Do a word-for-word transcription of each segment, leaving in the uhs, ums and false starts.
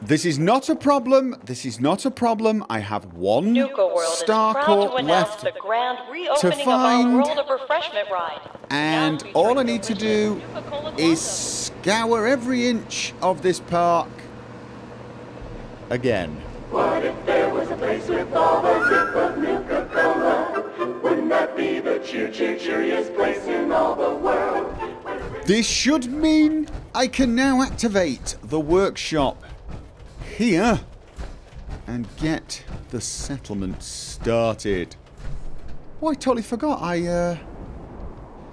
This is not a problem. This is not a problem. I have one Star Corp left to, to find, world of refreshment ride. And all I need to do is scour every inch of this park again. What if there was a place with all the dip of Nuka-Cola? Wouldn't that be the cheer-cheer-cheeriest place in all the world? This should mean I can now activate the workshop here and get the settlement started. Oh, I totally forgot. I, uh...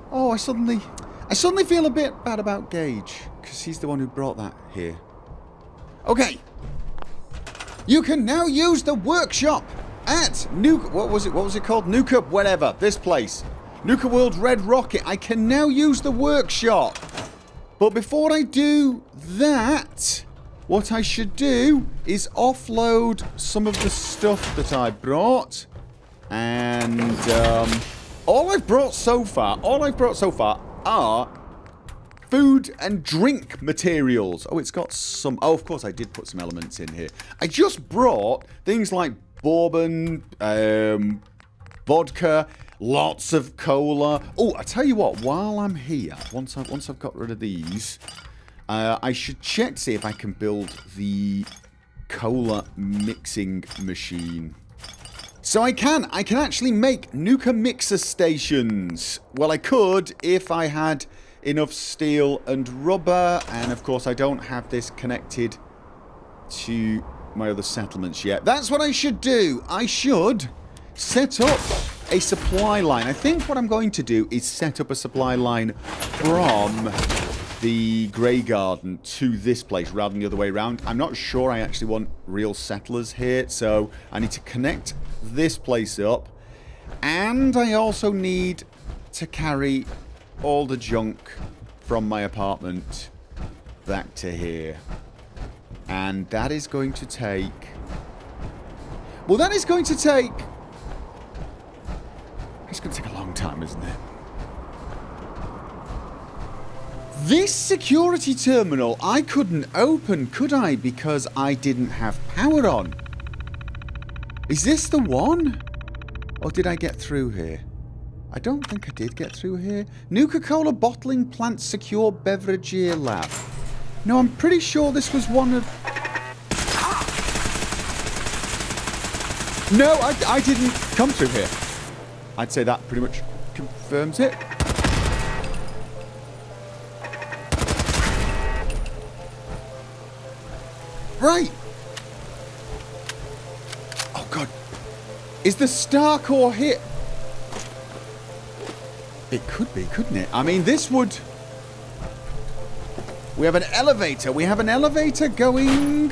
Oh, I suddenly... I suddenly feel a bit bad about Gage, because he's the one who brought that here. Okay. You can now use the workshop at Nuka... What was it? What was it called? Nuka... Whatever. This place. Nuka World Red Rocket. I can now use the workshop. But before I do that, what I should do is offload some of the stuff that I brought. And um, all I've brought so far, all I've brought so far are food and drink materials. Oh, it's got some... Oh, of course I did put some elements in here. I just brought things like bourbon, um, vodka... Lots of cola. Oh, I tell you what, while I'm here, once, I, once I've got rid of these, uh, I should check to see if I can build the cola mixing machine. So I can. I can actually make Nuka mixer stations. Well, I could if I had enough steel and rubber. And, of course, I don't have this connected to my other settlements yet. That's what I should do. I should set up a supply line. I think what I'm going to do is set up a supply line from the Grey Garden to this place rather than the other way around. I'm not sure I actually want real settlers here, so I need to connect this place up, and I also need to carry all the junk from my apartment back to here. And that is going to take... Well, that is going to take... It's going to take a long time, isn't it? This security terminal I couldn't open, could I? Because I didn't have power on. Is this the one? Or did I get through here? I don't think I did get through here. Nuka-Cola Bottling Plant Secure Beverage Lab. No, I'm pretty sure this was one of... No, I, I didn't come through here. I'd say that pretty much confirms it. Right. Oh, God. Is the Star Core here? It could be, couldn't it? I mean, this would... We have an elevator. We have an elevator going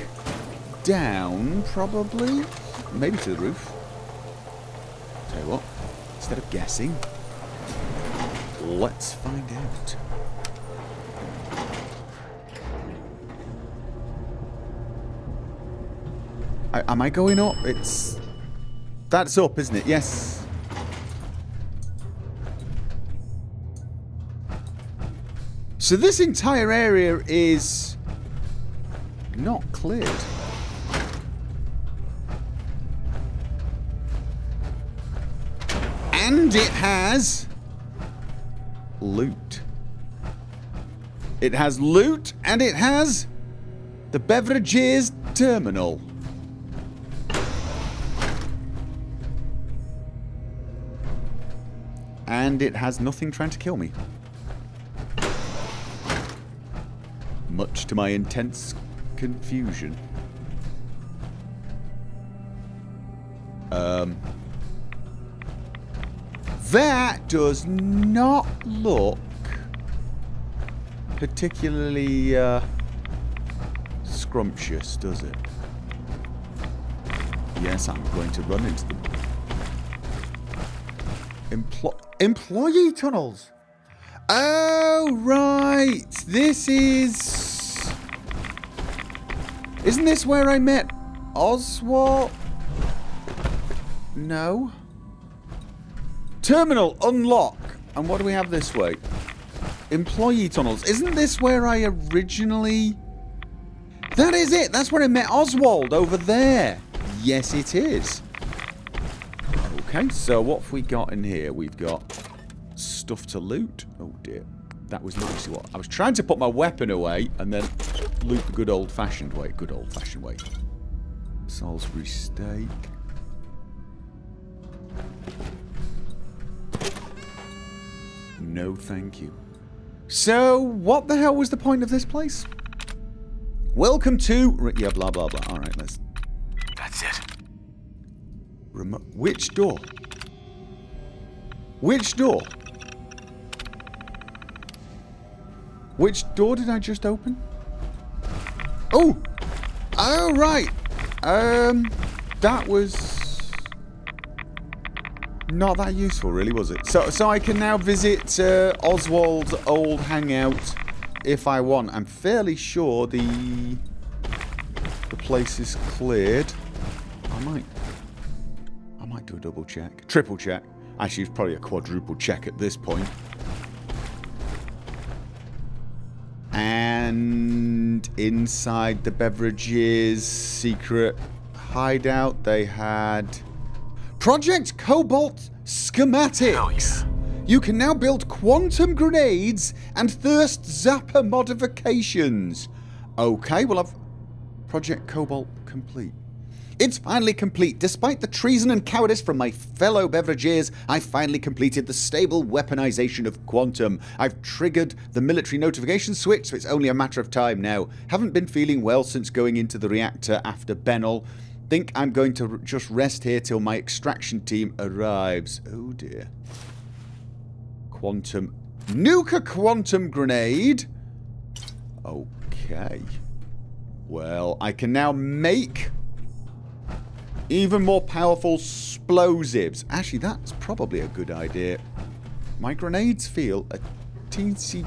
down, probably. Maybe to the roof. Tell you what. Instead of guessing, let's find out. I, am I going up? It's... That's up, isn't it? Yes. So this entire area is not cleared. And it has loot. It has loot, and it has the beverages terminal. And it has nothing trying to kill me. Much to my intense confusion. Um... That does not look particularly uh, scrumptious, does it? Yes, I'm going to run into them. Emplo employee tunnels. Oh, right. This is... Isn't this where I met Oswald? No. Terminal, unlock. And what do we have this way? Employee tunnels. Isn't this where I originally... That is it! That's where I met Oswald, over there! Yes, it is. Okay, so what have we got in here? We've got stuff to loot. Oh dear. That was not actually what... I was trying to put my weapon away and then loot the good old-fashioned way. Good old-fashioned way. Salisbury steak. No, thank you. So, what the hell was the point of this place? Welcome to... Yeah, blah, blah, blah. Alright, let's... That's it. Remo Which door? Which door? Which door did I just open? Oh! Oh, right! Um, that was... not that useful, really, was it? So, so I can now visit uh, Oswald's old hangout if I want. I'm fairly sure the... the place is cleared. I might... I might do a double check. Triple check. Actually, it's probably a quadruple check at this point. And inside the beverages secret hideout they had Project Cobalt schematics. Oh, yeah. You can now build quantum grenades and thirst zapper modifications. Okay, well I've... Project Cobalt complete. It's finally complete. Despite the treason and cowardice from my fellow beverageers, I've finally completed the stable weaponization of Quantum. I've triggered the military notification switch, so it's only a matter of time now. Haven't been feeling well since going into the reactor after Benel. Think I'm going to just rest here till my extraction team arrives. Oh dear. Quantum... Nuka Quantum Grenade! Okay. Well, I can now make... even more powerful explosives. Actually, that's probably a good idea. My grenades feel a teensy,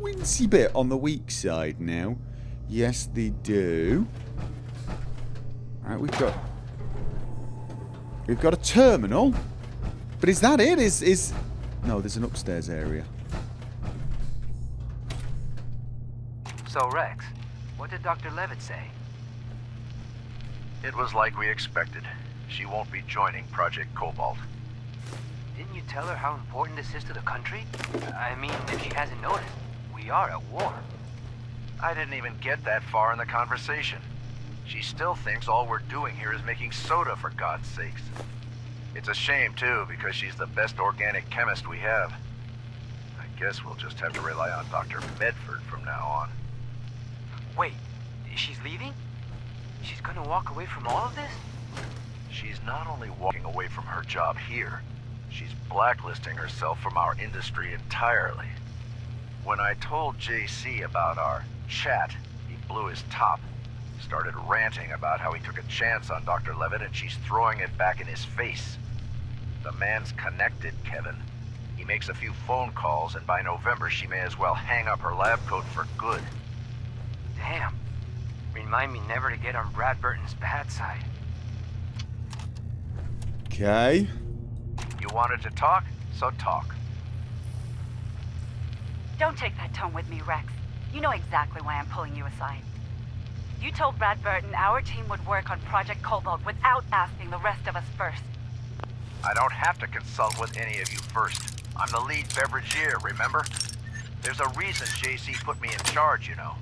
wincy bit on the weak side now. Yes, they do. All right, we've got we've got a terminal. But is that it? Is is no? There's an upstairs area. So Rex, what did Doctor Levitt say? It was like we expected. She won't be joining Project Cobalt. Didn't you tell her how important this is to the country? I mean, if she hasn't noticed, we are at war. I didn't even get that far in the conversation. She still thinks all we're doing here is making soda, for God's sakes. It's a shame, too, because she's the best organic chemist we have. I guess we'll just have to rely on Doctor Medford from now on. Wait, she's leaving? She's gonna walk away from all of this? She's not only walking away from her job here, she's blacklisting herself from our industry entirely. When I told J C about our chat, he blew his top, started ranting about how he took a chance on Doctor Levitt and she's throwing it back in his face. The man's connected, Kevin. He makes a few phone calls and by November she may as well hang up her lab coat for good. Damn. Remind me never to get on Bradburton's bad side. Okay. You wanted to talk, so talk. Don't take that tone with me, Rex. You know exactly why I'm pulling you aside. You told Bradberton our team would work on Project Cobalt without asking the rest of us first. I don't have to consult with any of you first. I'm the lead beverageer, remember? There's a reason J C put me in charge, you know.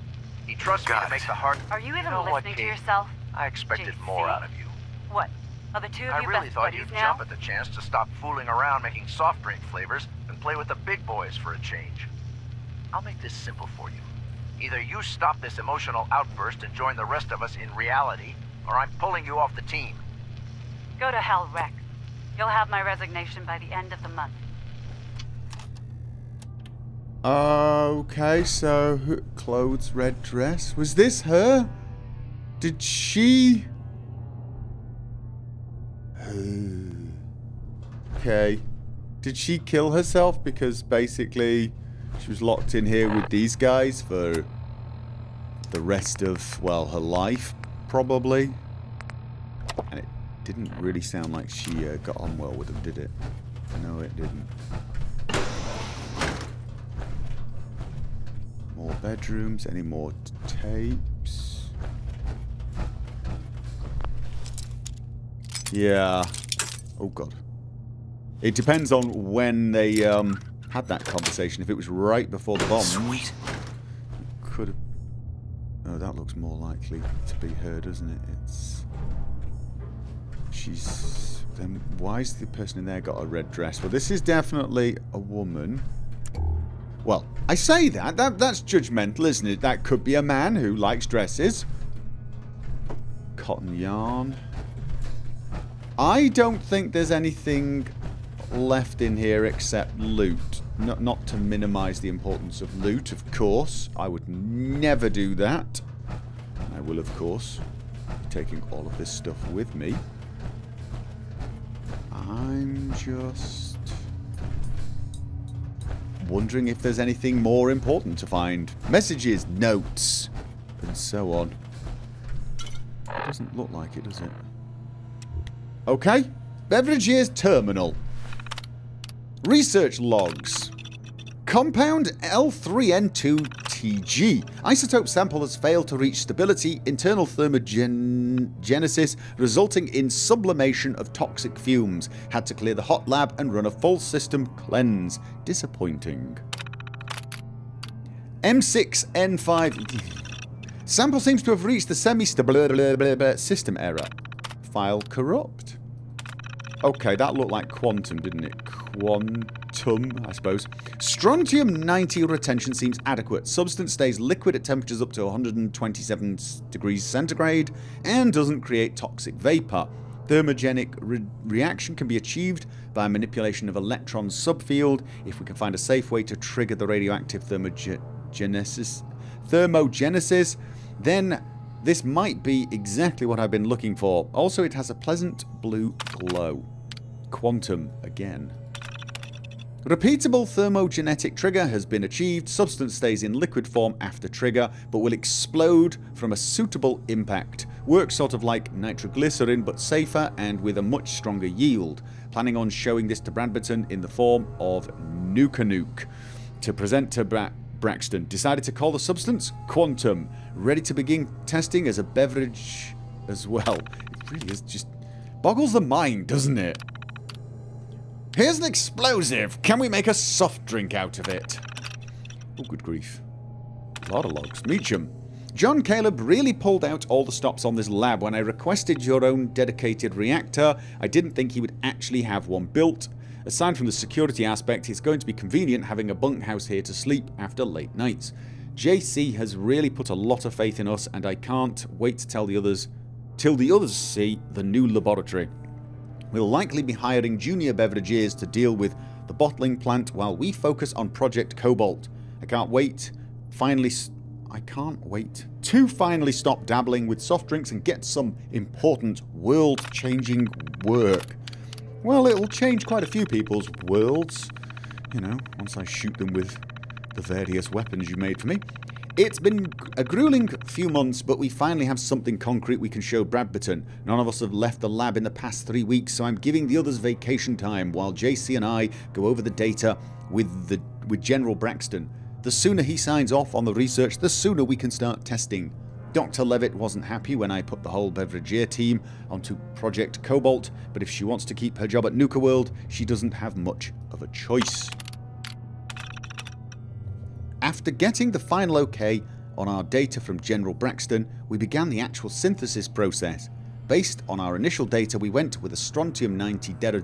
He trusts Got me to make the hard... Are you even you know listening what, Kate, to yourself? I expected J C? More out of you. What? Are the two of I you really best thought you'd now? Jump at the chance to stop fooling around making soft drink flavors and play with the big boys for a change. I'll make this simple for you. Either you stop this emotional outburst and join the rest of us in reality, or I'm pulling you off the team. Go to hell, Rex. You'll have my resignation by the end of the month. Okay, so clothes, red dress. Was this her? Did she? Okay. Did she kill herself? Because basically she was locked in here with these guys for the rest of, well, her life, probably. And it didn't really sound like she uh, got on well with them, did it? No, it didn't. More bedrooms, any more tapes? Yeah. Oh, God. It depends on when they um, had that conversation. If it was right before the bomb... Sweet. Could have... Oh, that looks more likely to be her, doesn't it? It's... She's... Then why's the person in there got a red dress? Well, this is definitely a woman. Well, I say that. that that's judgmental, isn't it? That could be a man who likes dresses. Cotton yarn. I don't think there's anything left in here except loot. No, not to minimize the importance of loot, of course. I would never do that. I will, of course, be taking all of this stuff with me. I'm just... wondering if there's anything more important to find. Messages, notes, and so on. It doesn't look like it, does it? Okay. Beverages terminal. Research logs. Compound L three N two T G. Isotope sample has failed to reach stability. Internal thermogenesis resulting in sublimation of toxic fumes. Had to clear the hot lab and run a full system cleanse. Disappointing. M six N five... Sample seems to have reached the semi-stable... system error. File corrupt. Okay, that looked like quantum, didn't it? Quantum, I suppose. Strontium ninety retention seems adequate. Substance stays liquid at temperatures up to one hundred twenty-seven degrees centigrade and doesn't create toxic vapor. Thermogenic re reaction can be achieved by manipulation of electron subfield if we can find a safe way to trigger the radioactive thermogenesis. Thermogenesis, then... This might be exactly what I've been looking for. Also, it has a pleasant blue glow. Quantum again. Repeatable thermogenetic trigger has been achieved. Substance stays in liquid form after trigger but will explode from a suitable impact. Works sort of like nitroglycerin but safer and with a much stronger yield. Planning on showing this to Bradberton in the form of Nuka Nuke to present to Brad. Braxton decided to call the substance Quantum. Ready to begin testing as a beverage as well. It really is just... boggles the mind, doesn't it? Here's an explosive. Can we make a soft drink out of it? Oh, good grief. A lot of logs. Meacham. John Caleb really pulled out all the stops on this lab when I requested your own dedicated reactor. I didn't think he would actually have one built. Aside from the security aspect, it's going to be convenient having a bunkhouse here to sleep after late nights. J C has really put a lot of faith in us and I can't wait to tell the others till the others see the new laboratory. We'll likely be hiring junior beverages to deal with the bottling plant while we focus on Project Cobalt. I can't wait finally I can't wait to finally stop dabbling with soft drinks and get some important world-changing work. Well, it'll change quite a few people's worlds, you know, once I shoot them with the various weapons you made for me. It's been a grueling few months but we finally have something concrete we can show Bradberton. None of us have left the lab in the past three weeks so I'm giving the others vacation time while J C and I go over the data with, the, with General Braxton. The sooner he signs off on the research the sooner we can start testing. Doctor Levitt wasn't happy when I put the whole Beverageer team onto Project Cobalt but if she wants to keep her job at Nuka World she doesn't have much of a choice. After getting the final okay on our data from General Braxton we began the actual synthesis process. Based on our initial data we went with a Strontium ninety der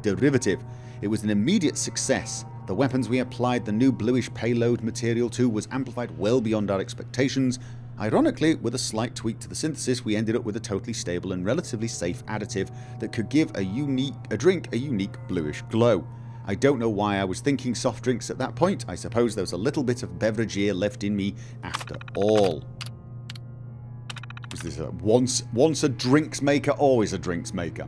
derivative. It was an immediate success. The weapons we applied the new bluish payload material to was amplified well beyond our expectations. Ironically, with a slight tweak to the synthesis we ended up with a totally stable and relatively safe additive that could give a unique a drink a unique bluish glow. I don't know why I was thinking soft drinks at that point. I suppose there was a little bit of beverage ear left in me after all. Was this a once, once a drinks maker, always a drinks maker?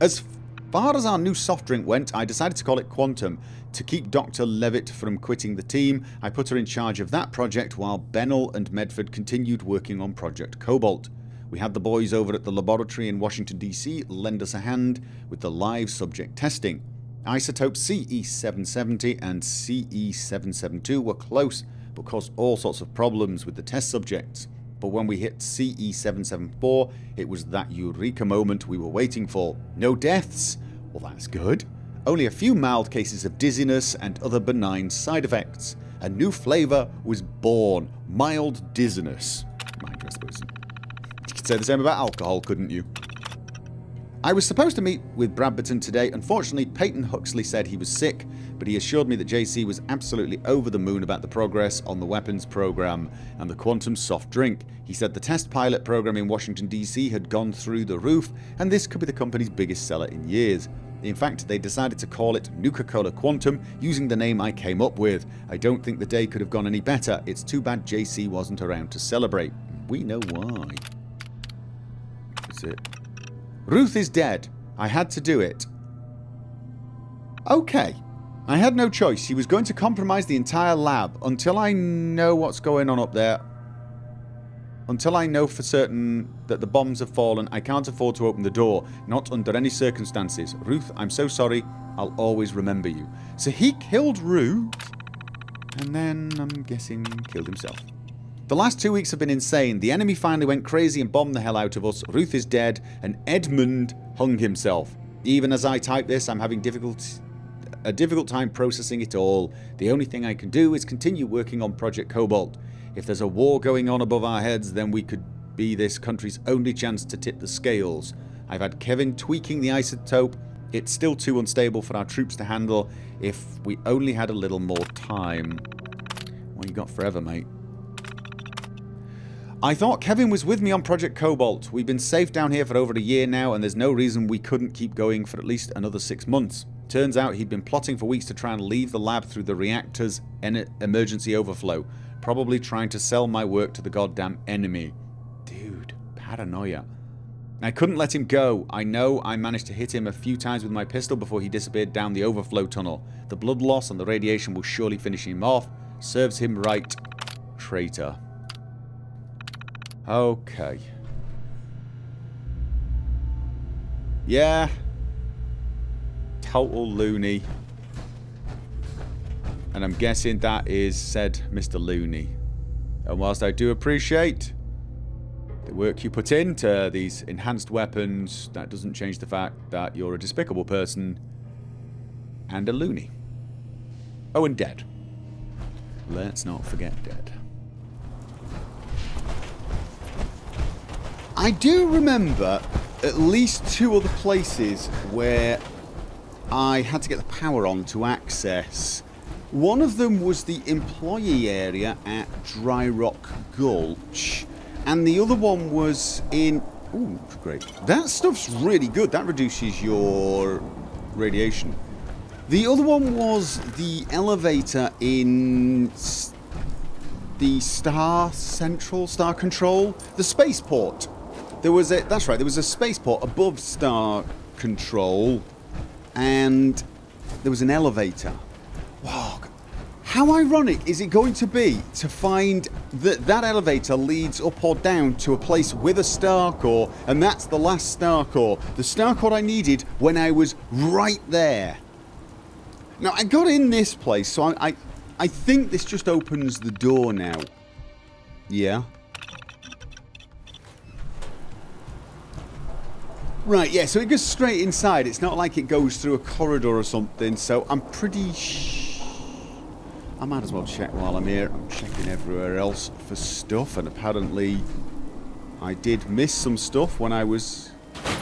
As far as our new soft drink went I decided to call it Quantum. To keep Doctor Levitt from quitting the team I put her in charge of that project while Benel and Medford continued working on Project Cobalt. We had the boys over at the laboratory in Washington D C lend us a hand with the live subject testing. Isotope C E seven seventy and C E seven seventy-two were close but caused all sorts of problems with the test subjects. but when we hit C E seven seventy-four it was that eureka moment we were waiting for. No deaths? Well, that's good. Only a few mild cases of dizziness and other benign side effects. A new flavour was born. Mild dizziness. Mind you, I suppose. You could say the same about alcohol, couldn't you? I was supposed to meet with Bradberton today. Unfortunately, Peyton Huxley said he was sick, but he assured me that J C was absolutely over the moon about the progress on the weapons program and the quantum soft drink. He said the test pilot program in Washington D C had gone through the roof and this could be the company's biggest seller in years. In fact, they decided to call it Nuka-Cola Quantum using the name I came up with. I don't think the day could have gone any better. It's too bad J C wasn't around to celebrate. We know why. That's it. Ruth is dead. I had to do it. Okay. I had no choice. She was going to compromise the entire lab. Until I know what's going on up there. Until I know for certain that the bombs have fallen, I can't afford to open the door. Not under any circumstances. Ruth, I'm so sorry. I'll always remember you. So he killed Ruth and then, I'm guessing, killed himself. The last two weeks have been insane. The enemy finally went crazy and bombed the hell out of us. Ruth is dead and Edmund hung himself. Even as I type this, I'm having difficult, a difficult time processing it all. The only thing I can do is continue working on Project Cobalt. If there's a war going on above our heads, then we could be this country's only chance to tip the scales. I've had Kevin tweaking the isotope. It's still too unstable for our troops to handle. If we only had a little more time. Well, you got forever, mate. I thought Kevin was with me on Project Cobalt. We've been safe down here for over a year now and there's no reason we couldn't keep going for at least another six months. Turns out he'd been plotting for weeks to try and leave the lab through the reactor's emergency overflow. Probably trying to sell my work to the goddamn enemy. Dude, paranoia. I couldn't let him go. I know I managed to hit him a few times with my pistol before he disappeared down the overflow tunnel. The blood loss and the radiation will surely finish him off. Serves him right. Traitor. Okay. Yeah. Total loony. And I'm guessing that is said Mister Loony. And whilst I do appreciate the work you put into these enhanced weapons, that doesn't change the fact that you're a despicable person and a loony. Oh, and dead. Let's not forget dead. I do remember at least two other places where I had to get the power on to access. One of them was the employee area at Dry Rock Gulch, and the other one was in... Ooh, great. That stuff's really good. That reduces your radiation. The other one was the elevator in... the Star Central, Star Control? The Spaceport. There was a, that's right, there was a spaceport above Star Control and there was an elevator. Wow, how ironic is it going to be to find that that elevator leads up or down to a place with a star core and that's the last star core. The star core I needed when I was right there. Now I got in this place so I, I, I think this just opens the door now. Yeah. Right, yeah, so it goes straight inside. It's not like it goes through a corridor or something, so I'm pretty sh... I might as well check while I'm here. I'm checking everywhere else for stuff, and apparently I did miss some stuff when I was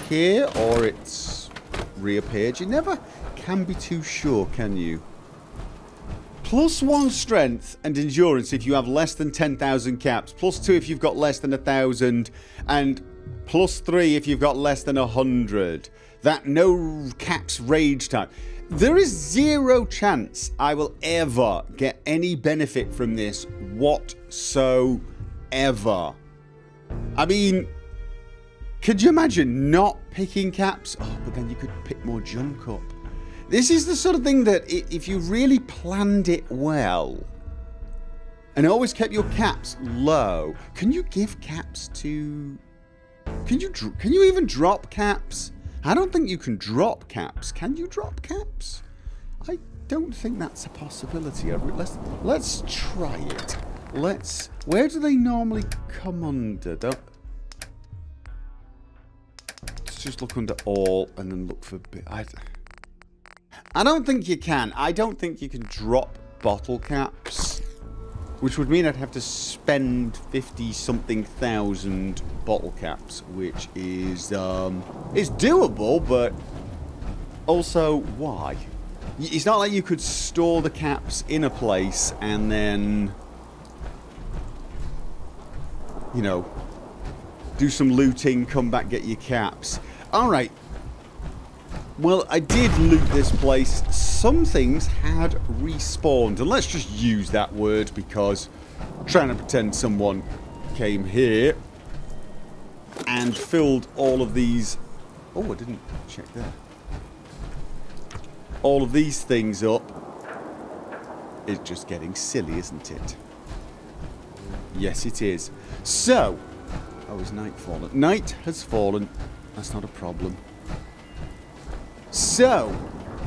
here, or it's reappeared. You never can be too sure, can you? Plus one strength and endurance if you have less than ten thousand caps. Plus two if you've got less than a thousand, and... plus three if you've got less than a hundred. That no caps rage type. There is zero chance I will ever get any benefit from this whatsoever. I mean, could you imagine not picking caps? Oh, but then you could pick more junk up. This is the sort of thing that if you really planned it well and always kept your caps low. Can you give caps to... Can you dr can you even drop caps? I don't think you can drop caps. Can you drop caps? I don't think that's a possibility. Let's let's try it. Let's... Where do they normally come under? Don't... Let's just look under all and then look for... I, I don't think you can. I don't think you can drop bottle caps. Which would mean I'd have to spend fifty something thousand bottle caps, which is, um, it's doable, but also, why? It's not like you could store the caps in a place and then, you know, do some looting, come back, get your caps. Alright. Well, I did loot this place. Some things had respawned. And let's just use that word because I'm trying to pretend someone came here and filled all of these... Oh, I didn't check there. All of these things up. It's just getting silly, isn't it? Yes, it is. So... Oh, is night fallen? Night has fallen. That's not a problem. So,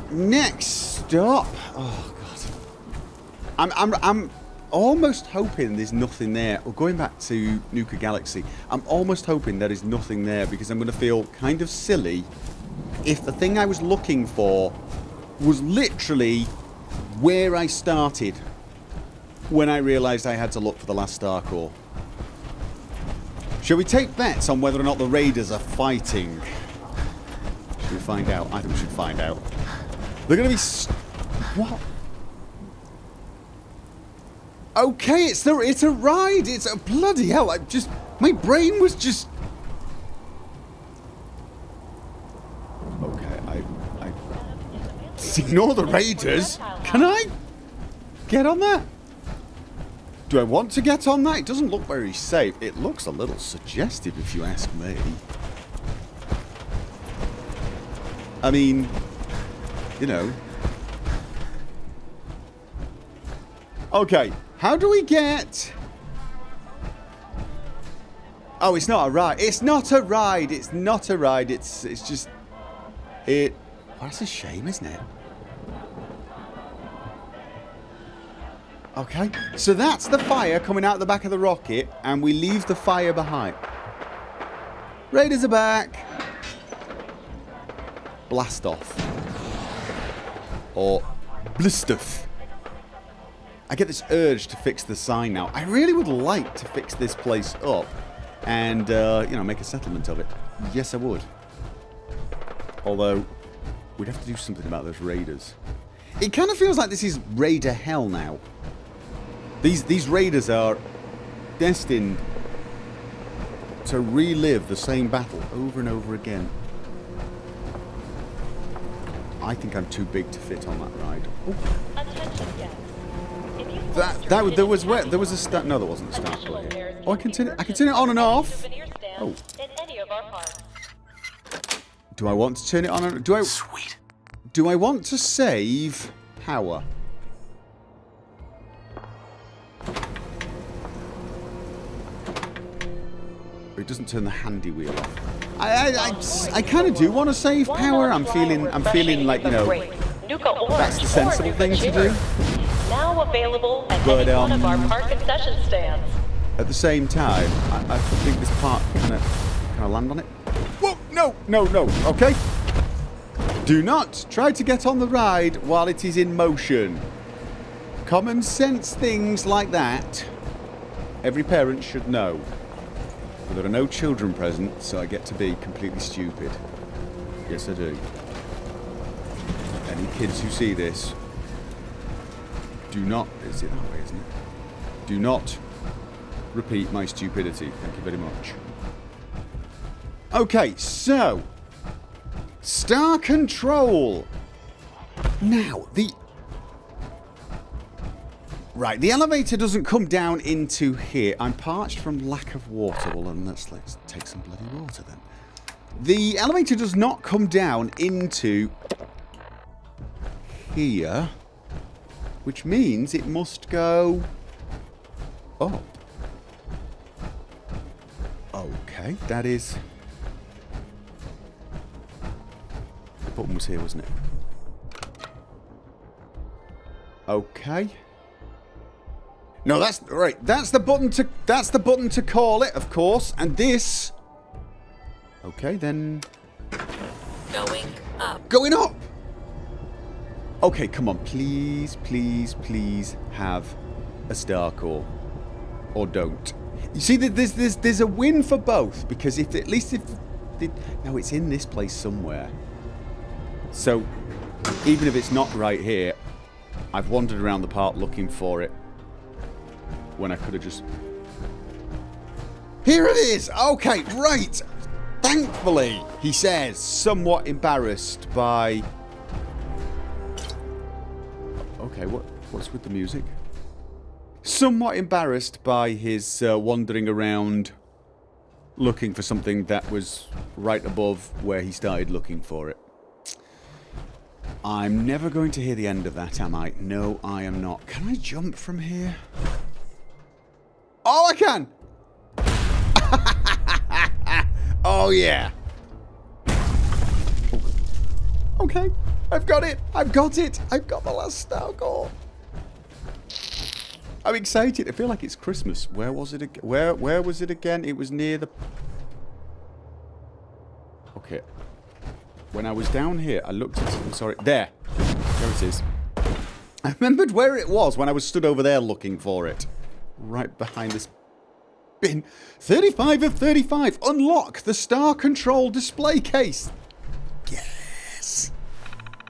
next up, oh god, I'm I'm I'm almost hoping there's nothing there. Well, going back to Nuka Galaxy, I'm almost hoping there is nothing there because I'm going to feel kind of silly if the thing I was looking for was literally where I started when I realised I had to look for the last star core. Shall we take bets on whether or not the raiders are fighting? We find out. I think we should find out. They're gonna be s what? Okay, it's the it's a ride. It's a bloody hell. I just my brain was just okay. I I ignore the raiders. Can I get on that? Do I want to get on that? It doesn't look very safe. It looks a little suggestive, if you ask me. I mean, you know. Okay, how do we get... Oh, it's not a ride. It's not a ride. It's not a ride. It's it's just... It... Well, that's a shame, isn't it? Okay, so that's the fire coming out the back of the rocket, and we leave the fire behind. Raiders are back. Blast off. Or blistuff. I get this urge to fix the sign now. I really would like to fix this place up and, uh, you know, make a settlement of it. Yes, I would. Although, we'd have to do something about those raiders. It kind of feels like this is raider hell now. These, these raiders are destined to relive the same battle over and over again. I think I'm too big to fit on that ride. Ooh. That that was there was where there was a sta no there wasn't a start plug here. Oh, I can turn it I can turn it on and off. Oh. Do I want to turn it on and do I Sweet. Do I want to save power? It doesn't turn the handy wheel off. I, I, I, I kind of do want to save power. I'm feeling, I'm feeling like, you know, that's the sensible thing to do. But um, at the same time, I, I think this part kind of, kind of land on it. Whoa! No, no, no. Okay. Do not try to get on the ride while it is in motion. Common sense things like that, every parent should know. There are no children present, so I get to be completely stupid. Yes, I do. Any kids who see this, do not... Is it that way, isn't it? Do not repeat my stupidity. Thank you very much. Okay, so... Star Control! Now, the... Right, the elevator doesn't come down into here. I'm parched from lack of water. Well, then let's, let's take some bloody water then. The elevator does not come down into here, which means it must go up. Okay, that is... The button was here, wasn't it? Okay. No, that's right. That's the button to that's the button to call it, of course. And this. Okay, then. Going up. Going up. Okay, come on, please, please, please have a star core, or don't. You see, there's there's there's a win for both because if at least if the, no, it's in this place somewhere. So even if it's not right here, I've wandered around the park looking for it. When I could have just... Here it is! Okay, right! Thankfully, he says, somewhat embarrassed by... Okay, what, what's with the music? Somewhat embarrassed by his uh, wandering around looking for something that was right above where he started looking for it. I'm never going to hear the end of that, am I? No, I am not. Can I jump from here? Oh, I can! Oh, yeah. Okay. I've got it. I've got it. I've got the last star core. I'm excited. I feel like it's Christmas. Where was it? Where, where was it again? It was near the... Okay. When I was down here, I looked at it. I'm sorry. There. There it is. I remembered where it was when I was stood over there looking for it. Right behind this bin. thirty-five of thirty-five. Unlock the star control display case. Yes.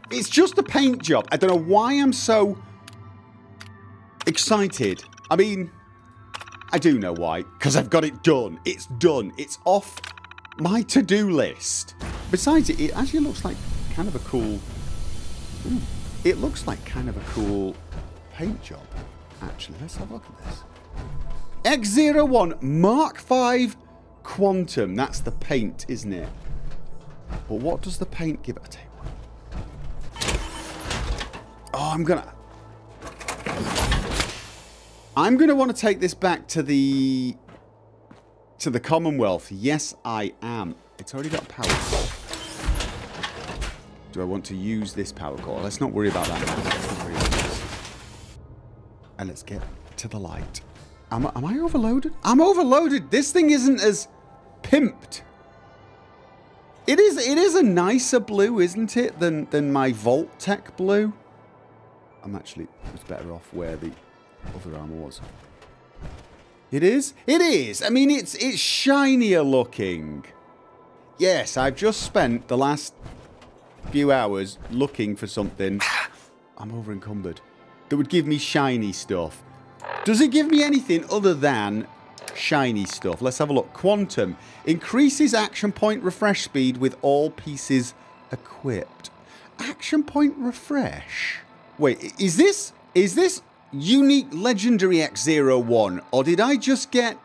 It's just a paint job. I don't know why I'm so excited. I mean, I do know why. Because I've got it done. It's done. It's off my to-do list. Besides, it, it actually looks like kind of a cool... Ooh, it looks like kind of a cool paint job. Actually, let's have a look at this. X zero one Mark five Quantum. That's the paint, isn't it? But what does the paint give? I'll tell you what. Oh, I'm gonna... I'm gonna want to take this back to the... to the Commonwealth. Yes, I am. It's already got a power core. Do I want to use this power core? Let's not worry about that. Let's not worry about this. And let's get to the light. Am I, am I overloaded? I'm overloaded. This thing isn't as pimped. It is. It is a nicer blue, isn't it, than than my Vault-Tec blue? I'm actually was better off where the other armor was. It is. It is. I mean, it's it's shinier looking. Yes, I've just spent the last few hours looking for something. I'm over encumbered. That would give me shiny stuff. Does it give me anything other than shiny stuff? Let's have a look. Quantum. Increases action point refresh speed with all pieces equipped. Action point refresh. Wait, is this is this unique legendary X zero one? Or did I just get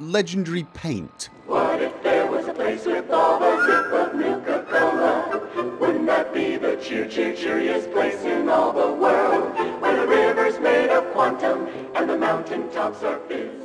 legendary paint? What if there was a place with all the zip of Nuka-Cola? Wouldn't that be the cheer-cheer-cheeriest place in all the world? Where the river's made of quantum and the mountain tops are filled.